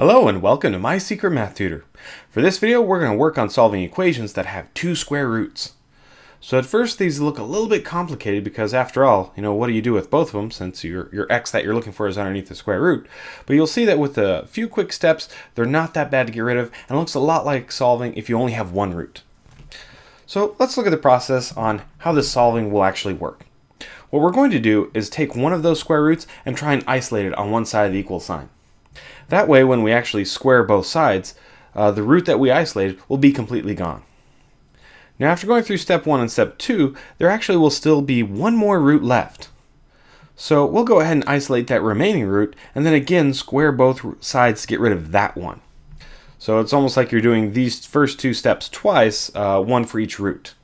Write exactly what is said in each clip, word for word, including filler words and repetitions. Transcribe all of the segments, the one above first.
Hello and welcome to My Secret Math Tutor. For this video, we're going to work on solving equations that have two square roots. So at first, these look a little bit complicated because after all, you know, what do you do with both of them since your, your x that you're looking for is underneath the square root? But you'll see that with a few quick steps, they're not that bad to get rid of and it looks a lot like solving if you only have one root. So let's look at the process on how this solving will actually work. What we're going to do is take one of those square roots and try and isolate it on one side of the equal sign. That way, when we actually square both sides, uh, the root that we isolated will be completely gone. Now, after going through step one and step two, there actually will still be one more root left. So we'll go ahead and isolate that remaining root, and then again, square both sides to get rid of that one. So it's almost like you're doing these first two steps twice, uh, one for each root.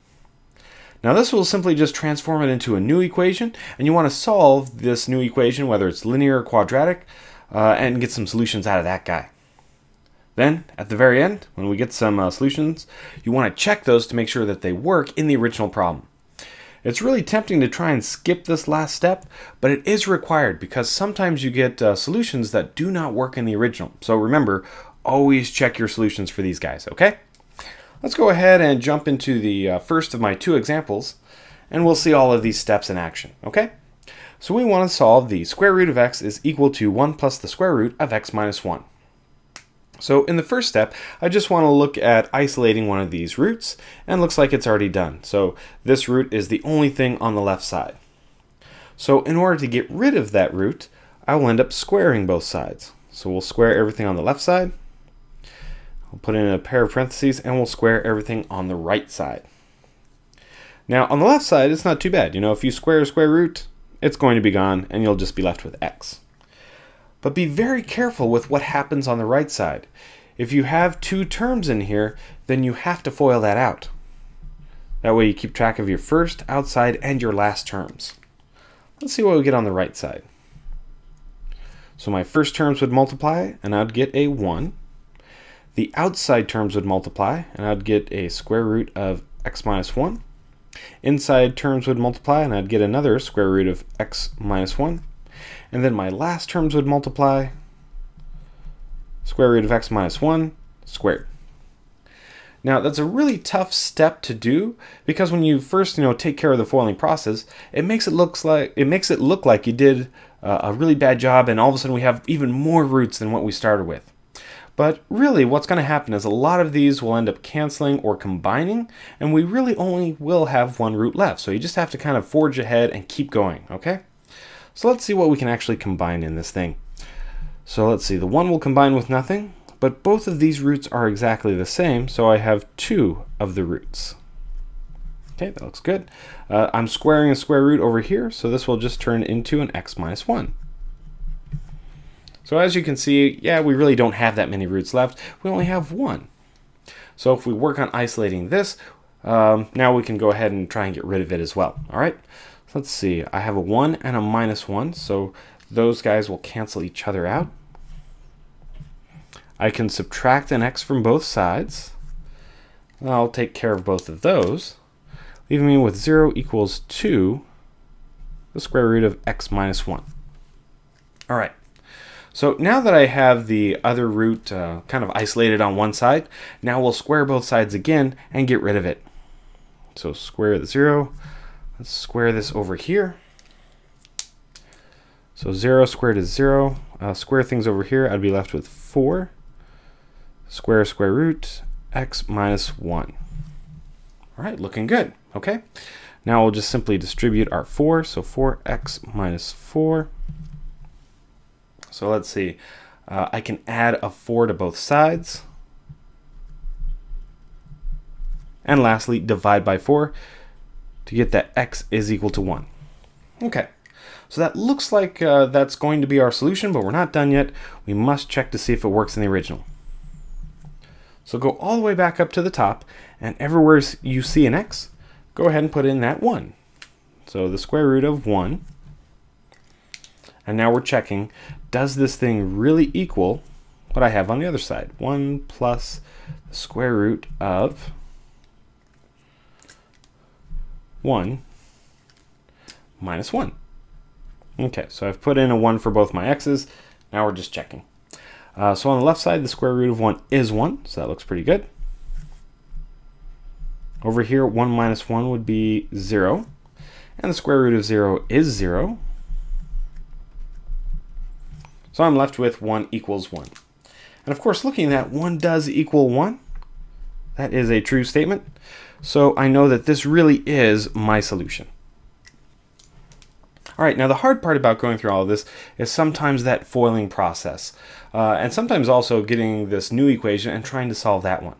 Now this will simply just transform it into a new equation, and you want to solve this new equation, whether it's linear or quadratic, Uh, and get some solutions out of that guy. Then, at the very end, when we get some uh, solutions, you want to check those to make sure that they work in the original problem. It's really tempting to try and skip this last step, but it is required because sometimes you get uh, solutions that do not work in the original. So remember, always check your solutions for these guys, okay? Let's go ahead and jump into the uh, first of my two examples, and we'll see all of these steps in action, okay? So we want to solve the square root of x is equal to one plus the square root of x minus one. So in the first step, I just want to look at isolating one of these roots, and it looks like it's already done. So this root is the only thing on the left side. So in order to get rid of that root, I will end up squaring both sides. So we'll square everything on the left side. I'll put in a pair of parentheses, and we'll square everything on the right side. Now on the left side, it's not too bad. You know, if you square a square root, it's going to be gone and you'll just be left with x. But be very careful with what happens on the right side. If you have two terms in here, then you have to FOIL that out. That way you keep track of your first, outside, and your last terms. Let's see what we get on the right side. So my first terms would multiply and I'd get a one. The outside terms would multiply and I'd get a square root of x minus one. Inside terms would multiply and I'd get another square root of x minus one. And then my last terms would multiply, square root of x minus one squared. Now that's a really tough step to do because when you first you know take care of the foiling process, it makes it looks like it makes it look like you did uh, a really bad job and all of a sudden we have even more roots than what we started with. But really what's going to happen is a lot of these will end up canceling or combining, and we really only will have one root left. So you just have to kind of forge ahead and keep going, okay? So let's see what we can actually combine in this thing. So let's see, the one will combine with nothing, but both of these roots are exactly the same, so I have two of the roots. Okay, that looks good. Uh, I'm squaring a square root over here, so this will just turn into an x minus one. So as you can see, yeah, we really don't have that many roots left. We only have one. So if we work on isolating this, um, now we can go ahead and try and get rid of it as well. All right, let's see. I have a one and a minus one, so those guys will cancel each other out. I can subtract an x from both sides. I'll take care of both of those, leaving me with zero equals two, the square root of x minus one. All right. So now that I have the other root uh, kind of isolated on one side, now we'll square both sides again and get rid of it. So square the zero, let's square this over here. So zero squared is zero, uh, square things over here, I'd be left with four, square square root, x minus one. All right, looking good, okay? Now we'll just simply distribute our four, so four x minus four. So let's see, uh, I can add a four to both sides. And lastly, divide by four to get that x is equal to one. Okay, so that looks like uh, that's going to be our solution, but we're not done yet. We must check to see if it works in the original. So go all the way back up to the top, and everywhere you see an x, go ahead and put in that one. So the square root of one. And now we're checking, does this thing really equal what I have on the other side? one plus the square root of one minus one. Okay, so I've put in a one for both my x's. Now we're just checking. Uh, so on the left side, the square root of one is one, so that looks pretty good. Over here, one minus one would be zero, and the square root of zero is zero. So I'm left with one equals one. And of course, looking at one does equal one. That is a true statement. So I know that this really is my solution. All right, now the hard part about going through all of this is sometimes that foiling process, uh, and sometimes also getting this new equation and trying to solve that one.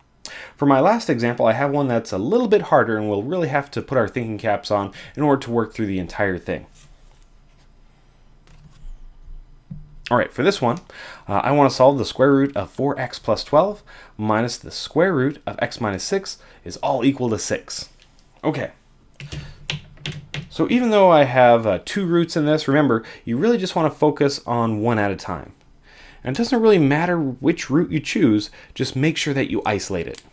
For my last example, I have one that's a little bit harder, and we'll really have to put our thinking caps on in order to work through the entire thing. All right, for this one, uh, I want to solve the square root of four x plus twelve minus the square root of x minus six is all equal to six. Okay. So even though I have uh, two roots in this, remember, you really just want to focus on one at a time. And it doesn't really matter which root you choose, just make sure that you isolate it.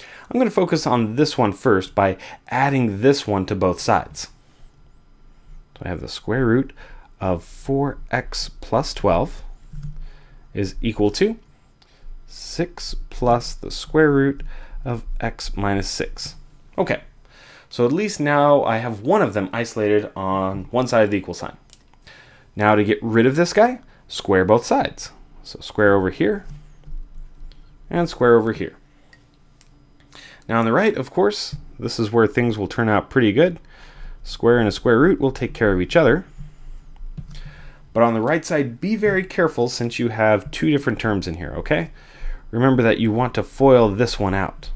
I'm going to focus on this one first by adding this one to both sides. So I have the square root of four x plus twelve is equal to six plus the square root of x minus six. Okay, so at least now I have one of them isolated on one side of the equal sign. Now to get rid of this guy, square both sides. So square over here and square over here. Now on the right, of course, this is where things will turn out pretty good. Square and a square root will take care of each other. But on the right side, be very careful since you have two different terms in here, okay? Remember that you want to FOIL this one out.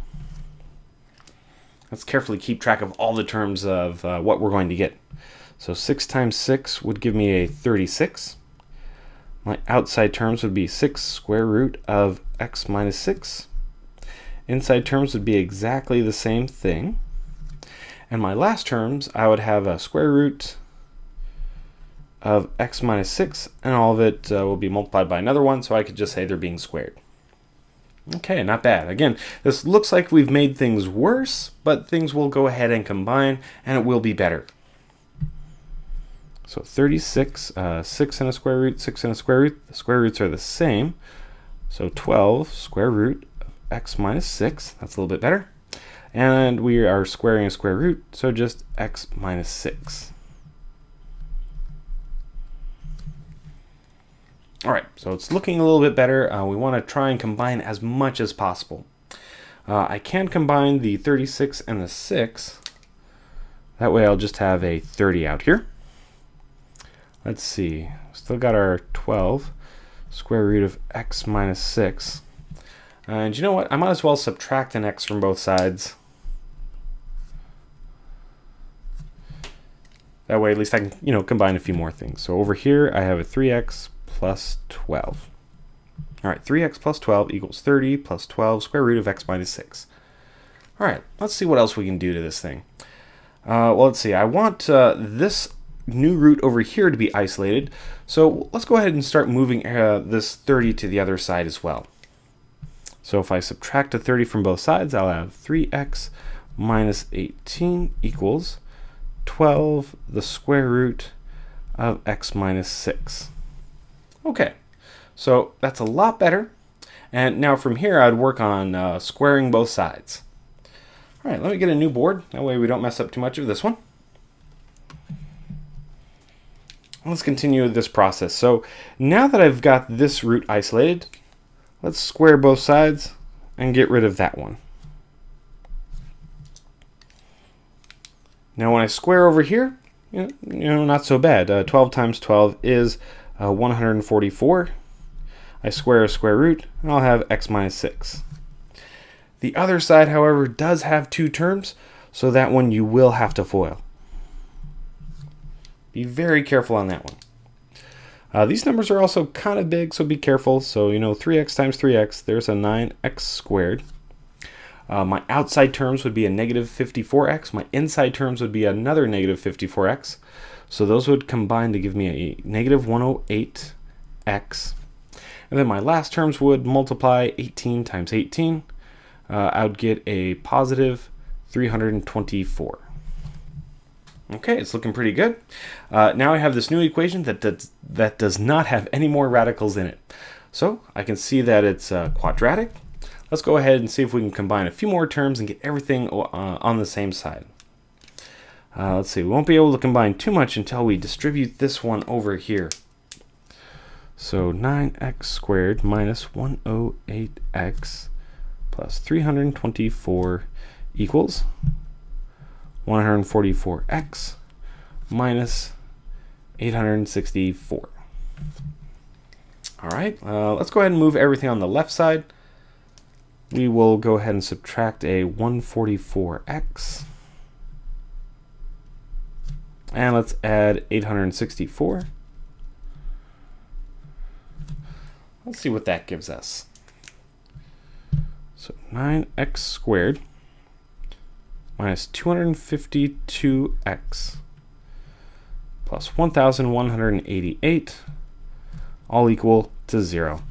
Let's carefully keep track of all the terms of uh, what we're going to get. So six times six would give me a thirty-six. My outside terms would be six square root of x minus six. Inside terms would be exactly the same thing. And my last terms, I would have a square root of x minus six, and all of it uh, will be multiplied by another one, so I could just say they're being squared. Okay, not bad. Again, this looks like we've made things worse, but things will go ahead and combine, and it will be better. So thirty-six, uh, six and a square root, six and a square root, the square roots are the same. So twelve square root of x minus six, that's a little bit better. And we are squaring a square root, so just x minus six. All right, so it's looking a little bit better. Uh, we want to try and combine as much as possible. Uh, I can combine the thirty-six and the six. That way I'll just have a thirty out here. Let's see, still got our twelve square root of x minus six. And you know what? I might as well subtract an x from both sides. That way at least I can, you know, combine a few more things. So over here I have a three x plus twelve. All right, three x plus twelve equals thirty plus twelve square root of x minus six. All right, let's see what else we can do to this thing. Uh, well, let's see, I want uh, this new root over here to be isolated, so let's go ahead and start moving uh, this thirty to the other side as well. So if I subtract a thirty from both sides, I'll have three x minus eighteen equals twelve the square root of x minus six. Okay, so that's a lot better. And now from here, I'd work on uh, squaring both sides. All right, let me get a new board. That way we don't mess up too much of this one. Let's continue this process. So now that I've got this root isolated, let's square both sides and get rid of that one. Now when I square over here, you know, you know not so bad. Uh, twelve times twelve is Uh, one hundred forty-four. I square a square root and I'll have x minus six. The other side, however, does have two terms, so that one you will have to FOIL. Be very careful on that one. Uh, these numbers are also kind of big, so be careful. So, you know, three x times three x, there's a nine x squared. Uh, my outside terms would be a negative fifty-four x. My inside terms would be another negative fifty-four x. So those would combine to give me a negative one hundred eight x. And then my last terms would multiply eighteen times eighteen. Uh, I would get a positive three hundred twenty-four. Okay, it's looking pretty good. Uh, now I have this new equation that does, that does not have any more radicals in it. So I can see that it's uh, quadratic. Let's go ahead and see if we can combine a few more terms and get everything uh, on the same side. Uh, let's see, we won't be able to combine too much until we distribute this one over here. So nine x squared minus one hundred eight x plus three hundred twenty-four equals one hundred forty-four x minus eight hundred sixty-four. All right, uh, let's go ahead and move everything on the left side. We will go ahead and subtract a one hundred forty-four x. And let's add eight hundred sixty-four. Let's see what that gives us. So nine x squared minus two hundred fifty-two x plus one thousand one hundred eighty-eight all equal to zero.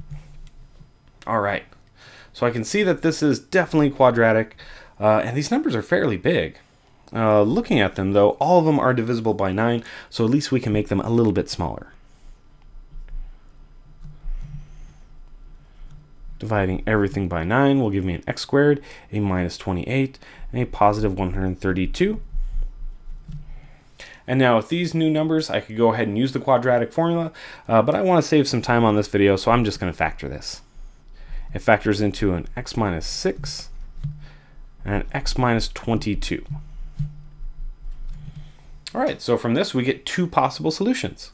All right. So I can see that this is definitely quadratic, uh, and these numbers are fairly big. Uh, looking at them though, all of them are divisible by nine, so at least we can make them a little bit smaller. Dividing everything by nine will give me an x squared, a minus twenty-eight, and a positive one hundred thirty-two. And now with these new numbers, I could go ahead and use the quadratic formula, uh, but I want to save some time on this video, so I'm just going to factor this. It factors into an x minus six and an x minus twenty-two. All right, so from this we get two possible solutions.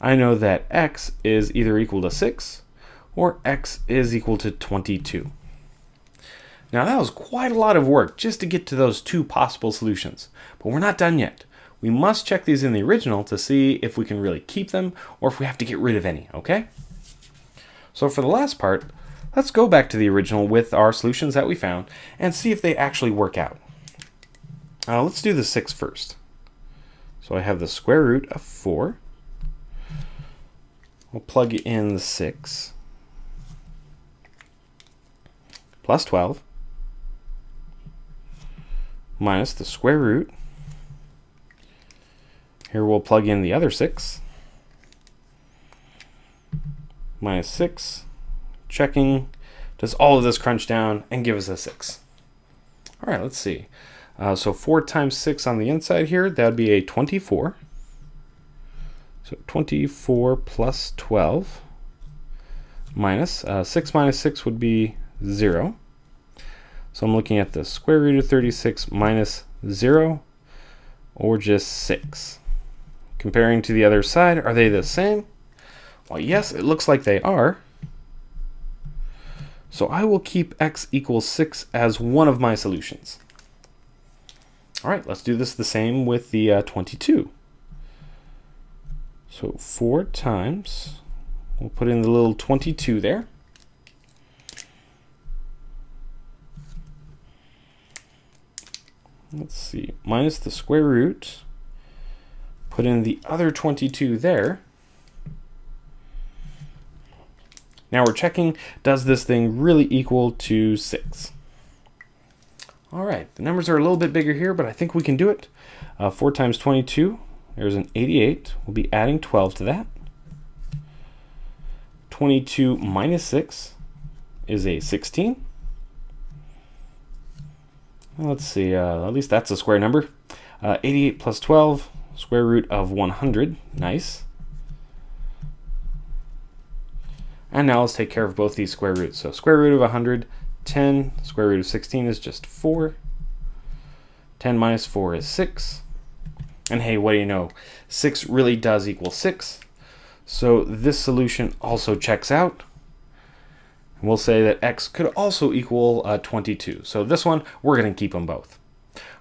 I know that x is either equal to six or x is equal to twenty-two. Now that was quite a lot of work just to get to those two possible solutions, but we're not done yet. We must check these in the original to see if we can really keep them or if we have to get rid of any, okay? So for the last part, let's go back to the original with our solutions that we found and see if they actually work out. Uh, let's do the six first. So I have the square root of four. We'll plug in the six plus twelve minus the square root. Here we'll plug in the other six. Minus six, checking, does all of this crunch down and give us a six. All right, let's see. Uh, so four times six on the inside here, that'd be a twenty-four. So twenty-four plus twelve minus, uh, six minus six would be zero. So I'm looking at the square root of thirty-six minus zero, or just six. Comparing to the other side, are they the same? Well, yes, it looks like they are. So I will keep x equals six as one of my solutions. All right, let's do this the same with the uh, twenty-two. So four times, we'll put in the little twenty-two there. Let's see, minus the square root, put in the other twenty-two there. Now we're checking, does this thing really equal to six? All right, the numbers are a little bit bigger here, but I think we can do it. Uh, four times twenty-two, there's an eighty-eight. We'll be adding twelve to that. twenty-two minus six is a sixteen. Well, let's see, uh, at least that's a square number. Uh, eighty-eight plus twelve, square root of one hundred, nice. And now let's take care of both these square roots. So square root of one hundred ten, square root of sixteen is just four. ten minus four is six. And hey, what do you know? six really does equal six. So this solution also checks out. And we'll say that x could also equal uh, twenty-two. So this one, we're going to keep them both.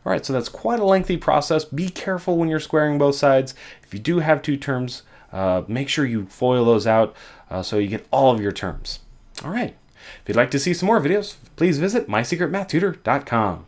All right, so that's quite a lengthy process. Be careful when you're squaring both sides. If you do have two terms, Uh, make sure you FOIL those out uh, so you get all of your terms. All right. If you'd like to see some more videos, please visit my secret math tutor dot com.